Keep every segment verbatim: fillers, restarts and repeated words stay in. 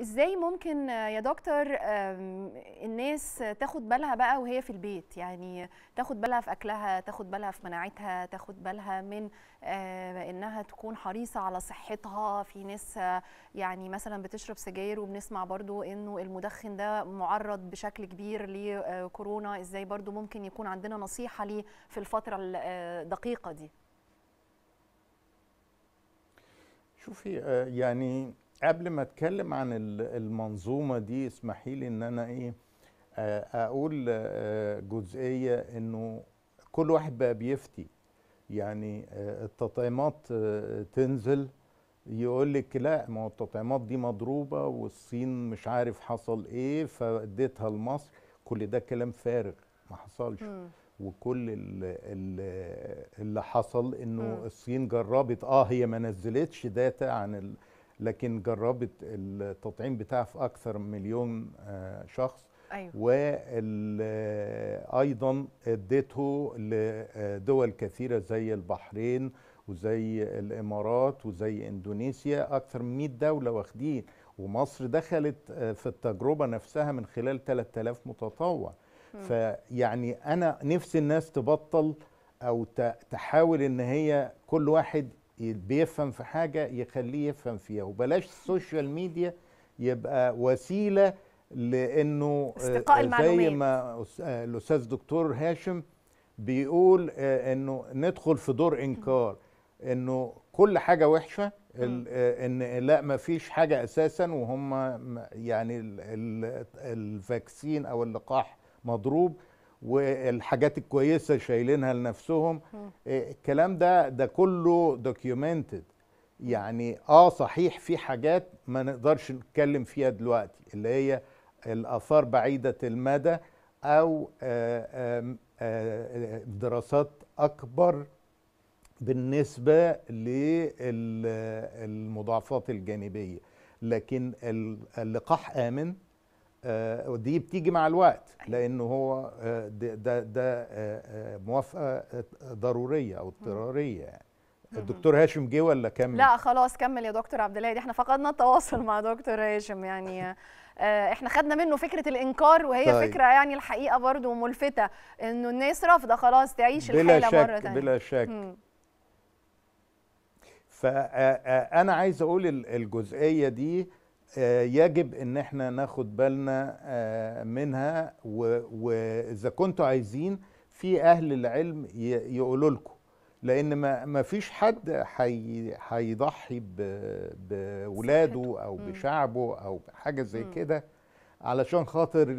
ازاي ممكن يا دكتور الناس تاخد بالها بقى وهي في البيت؟ يعني تاخد بالها في اكلها، تاخد بالها في مناعتها، تاخد بالها من انها تكون حريصه على صحتها. في ناس يعني مثلا بتشرب سجاير، وبنسمع برضو انه المدخن ده معرض بشكل كبير لكورونا. ازاي برضو ممكن يكون عندنا نصيحه ليه في الفتره الدقيقه دي؟ شوفي يعني قبل ما اتكلم عن المنظومه دي اسمحي لي ان انا ايه اقول جزئيه، انه كل واحد بقى بيفتي. يعني التطعيمات تنزل يقول لك لا، ما هو التطعيمات دي مضروبه والصين مش عارف حصل ايه فاديتها لمصر. كل ده كلام فارغ، ما حصلش. م. وكل اللي حصل انه م. الصين جربت، اه هي ما نزلتش داتا عن ال لكن جربت التطعيم بتاعها في اكثر من مليون شخص. أيوة. وايضا ادته لدول كثيره زي البحرين وزي الامارات وزي اندونيسيا، اكثر من مئة دوله واخدين، ومصر دخلت في التجربه نفسها من خلال ثلاثة آلاف متطوع. فيعني انا نفسي الناس تبطل او تحاول ان هي كل واحد بيفهم في حاجة يخليه يفهم فيها، وبلاش السوشيال ميديا يبقى وسيلة لأنه استقاء المعلومات. زي ما الأستاذ دكتور هاشم بيقول أنه ندخل في دور إنكار، أنه كل حاجة وحشة، أن لا ما فيش حاجة أساسا، وهم يعني الفاكسين أو اللقاح مضروب والحاجات الكويسه شايلينها لنفسهم. الكلام ده ده كله دوكيومنتد. يعني اه صحيح في حاجات ما نقدرش نتكلم فيها دلوقتي، اللي هي الاثار بعيده المدى او آآ آآ دراسات اكبر بالنسبه للمضاعفات الجانبيه، لكن اللقاح امن. آه دي بتيجي مع الوقت، لأنه هو آه ده ده آه موافقة ضرورية أو اضطرارية. يعني الدكتور هاشم جه ولا كمل؟ لا خلاص كمل يا دكتور عبد الهادي، احنا فقدنا التواصل مع دكتور هاشم. يعني آه احنا خدنا منه فكرة الإنكار، وهي طيب. فكرة يعني الحقيقة برضو ملفتة، إنه الناس رافضة خلاص تعيش الحالة شك مرة تانية بلا شك بلا شك. فأنا عايز أقول الجزئية دي يجب ان احنا ناخد بالنا منها، واذا كنتوا عايزين في اهل العلم يقولوا لكم، لان ما فيش حد هيضحي بولاده او بشعبه او حاجه زي كده علشان خاطر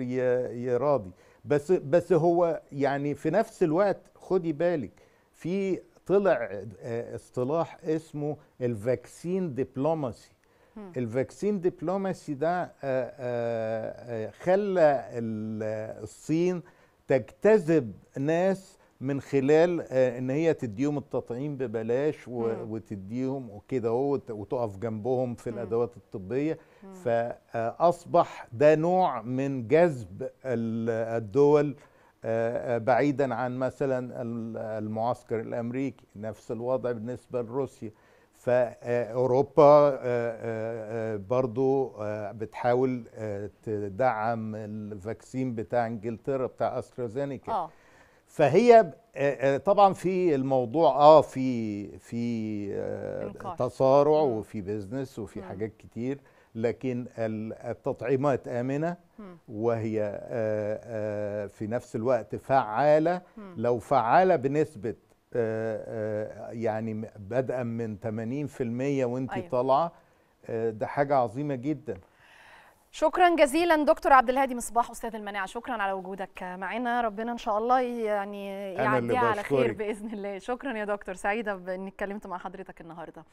يراضي. بس بس هو يعني في نفس الوقت خدي بالك، في طلع اصطلاح اسمه الفاكسين دبلوماسي. الفاكسين دبلوماسي ده خلى الصين تجتذب ناس من خلال ان هي تديهم التطعيم ببلاش وتديهم وكده وتقف جنبهم في الادوات الطبيه، فاصبح ده نوع من جذب الدول بعيدا عن مثلا المعسكر الامريكي. نفس الوضع بالنسبه لروسيا. فأوروبا برضو بتحاول تدعم الفاكسين بتاع انجلترا بتاع أسترازينيكا. آه. فهي طبعا في الموضوع اه في في تصارع وفي بيزنس وفي حاجات كتير، لكن التطعيمات آمنة وهي في نفس الوقت فعالة. لو فعالة بنسبة يعني بدءا من ثمانين بالمئة وانت أيوة. طالعه، ده حاجه عظيمه جدا. شكرا جزيلا دكتور عبد الهادي مصباح استاذ المناعه، شكرا على وجودك معنا. ربنا ان شاء الله يعني يعديها على خير باذن الله. شكرا يا دكتور، سعيده باني اتكلمت مع حضرتك النهارده.